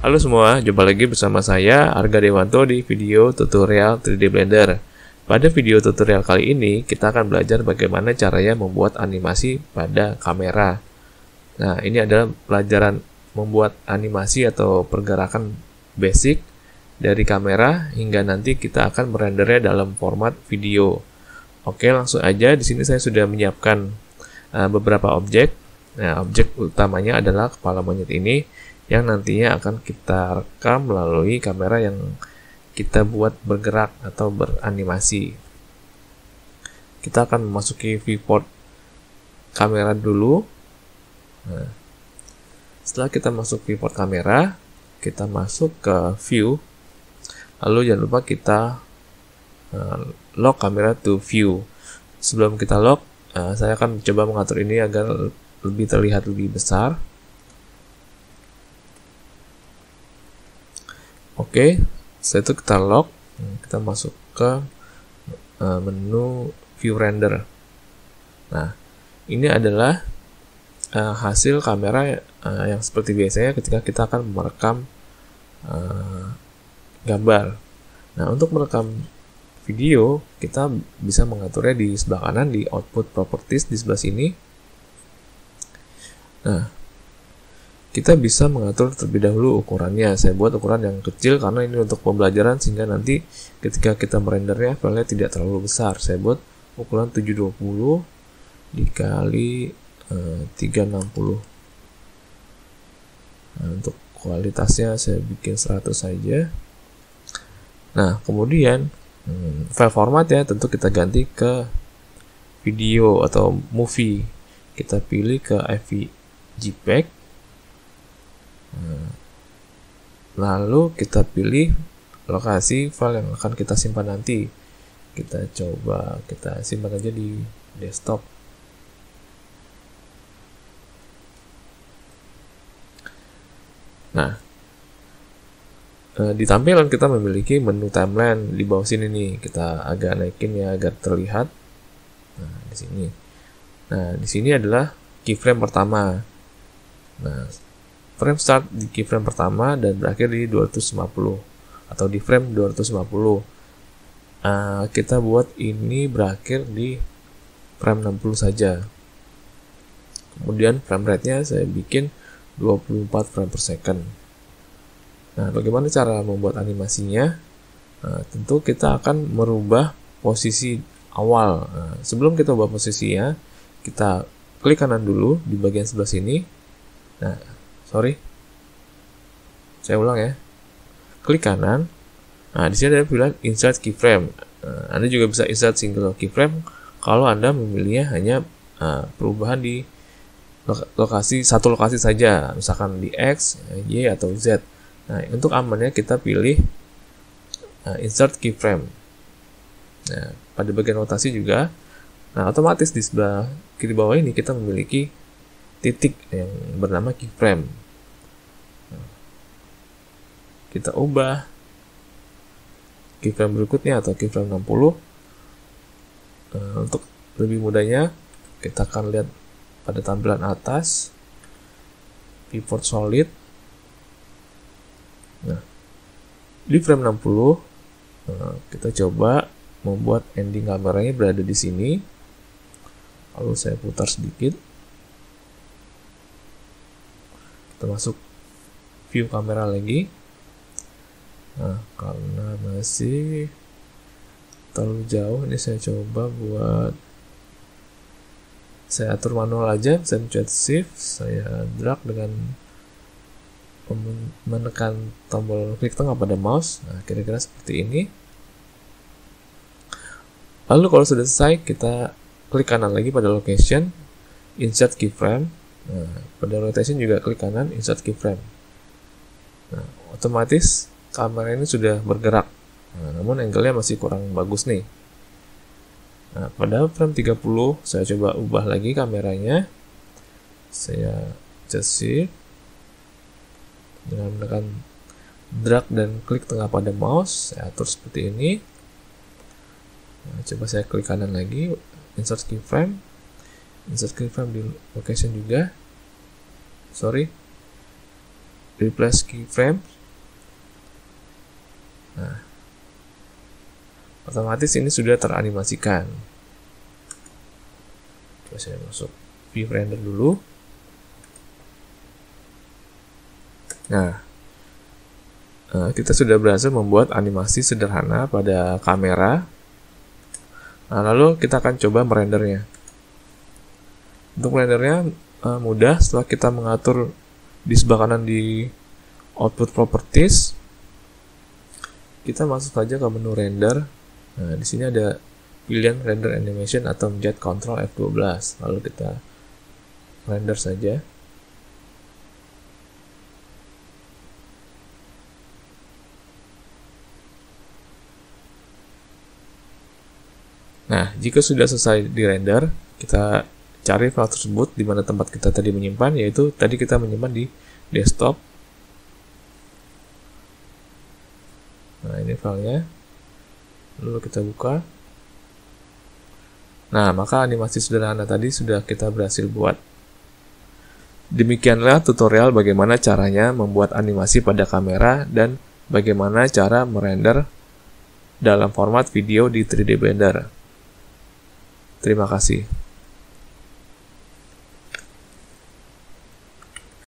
Halo semua, jumpa lagi bersama saya Arga Dewanto di video tutorial 3D Blender. Pada video tutorial kali ini, kita akan belajar bagaimana caranya membuat animasi pada kamera. Nah, ini adalah pelajaran membuat animasi atau pergerakan basic dari kamera hingga nanti kita akan merendernya dalam format video. Oke, langsung aja. Di sini saya sudah menyiapkan beberapa objek. Nah, objek utamanya adalah kepala monyet ini, yang nantinya akan kita rekam melalui kamera yang kita buat bergerak atau beranimasi. Kita akan memasuki viewport kamera dulu. Nah, setelah kita masuk viewport kamera, kita masuk ke view. Lalu jangan lupa kita lock kamera to view. Sebelum kita lock, saya akan coba mengatur ini agar lebih terlihat lebih besar. Oke, setelah itu kita lock, kita masuk ke menu view render. Nah, ini adalah hasil kamera yang seperti biasanya ketika kita akan merekam gambar. Nah, untuk merekam video, kita bisa mengaturnya di sebelah kanan di output properties di sebelah sini. Nah, kita bisa mengatur terlebih dahulu ukurannya. Saya buat ukuran yang kecil karena ini untuk pembelajaran, sehingga nanti ketika kita merendernya filenya tidak terlalu besar. Saya buat ukuran 720 dikali 360. Nah, untuk kualitasnya saya bikin 100 saja. Nah, kemudian file format ya tentu kita ganti ke video atau movie. Kita pilih ke FVJPEG. Lalu kita pilih lokasi file yang akan kita simpan nanti. Kita simpan aja di desktop. Nah, di tampilan kita memiliki menu timeline di bawah sini nih. Kita agak naikin ya agar terlihat. Nah, di sini. Nah, di sini adalah keyframe pertama. Nah, frame start di keyframe pertama dan berakhir di 250 atau di frame 250. Kita buat ini berakhir di frame 60 saja. Kemudian frame rate-nya saya bikin 24 frame per second. Nah, bagaimana cara membuat animasinya? Tentu kita akan merubah posisi awal. Sebelum kita ubah posisinya, kita klik kanan dulu di bagian sebelah sini. Nah, saya ulang ya. Klik kanan. Nah, di sini ada pilihan insert keyframe. Anda juga bisa insert single keyframe kalau Anda memilihnya hanya perubahan di satu lokasi saja, misalkan di X, Y atau Z. Nah, untuk amannya kita pilih insert keyframe. Nah, pada bagian rotasi juga. Nah, otomatis di sebelah kiri bawah ini kita memiliki titik yang bernama keyframe. Kita ubah keyframe berikutnya atau keyframe 60. Untuk lebih mudahnya, kita akan lihat pada tampilan atas viewport solid. Nah, di frame 60 kita coba membuat ending kameranya berada di sini. Lalu saya putar sedikit. Termasuk view kamera lagi. Nah, karena masih terlalu jauh, ini saya coba buat, saya atur manual aja. Saya mencet shift, saya drag dengan menekan tombol klik tengah pada mouse. Nah, kira-kira seperti ini. Lalu kalau sudah selesai, kita klik kanan lagi pada location, insert keyframe. Nah, pada rotation juga klik kanan, insert keyframe. Nah, otomatis kamera ini sudah bergerak. Nah, namun angle-nya masih kurang bagus nih. Nah, pada frame 30 saya coba ubah lagi kameranya. Saya shift dengan menekan drag dan klik tengah pada mouse. Saya atur seperti ini. Nah, coba saya klik kanan lagi, insert keyframe. Insert keyframe di location juga. replace keyframe. Nah, otomatis ini sudah teranimasikan. Coba saya masuk view render dulu. Nah, kita sudah berhasil membuat animasi sederhana pada kamera. Nah, lalu kita akan coba merendernya. Untuk merendernya mudah, setelah kita mengatur di sebelah kanan di output properties, kita masuk saja ke menu render. Nah, di sini ada pilihan render animation atau mencet Ctrl F12, lalu kita render saja. Nah, jika sudah selesai di render, kita cari file tersebut di mana tempat kita tadi menyimpan, yaitu tadi kita menyimpan di desktop. Nah, ini filenya, lalu kita buka. Nah, maka animasi sederhana tadi sudah kita berhasil buat. Demikianlah tutorial bagaimana caranya membuat animasi pada kamera dan bagaimana cara merender dalam format video di 3D Blender. Terima kasih.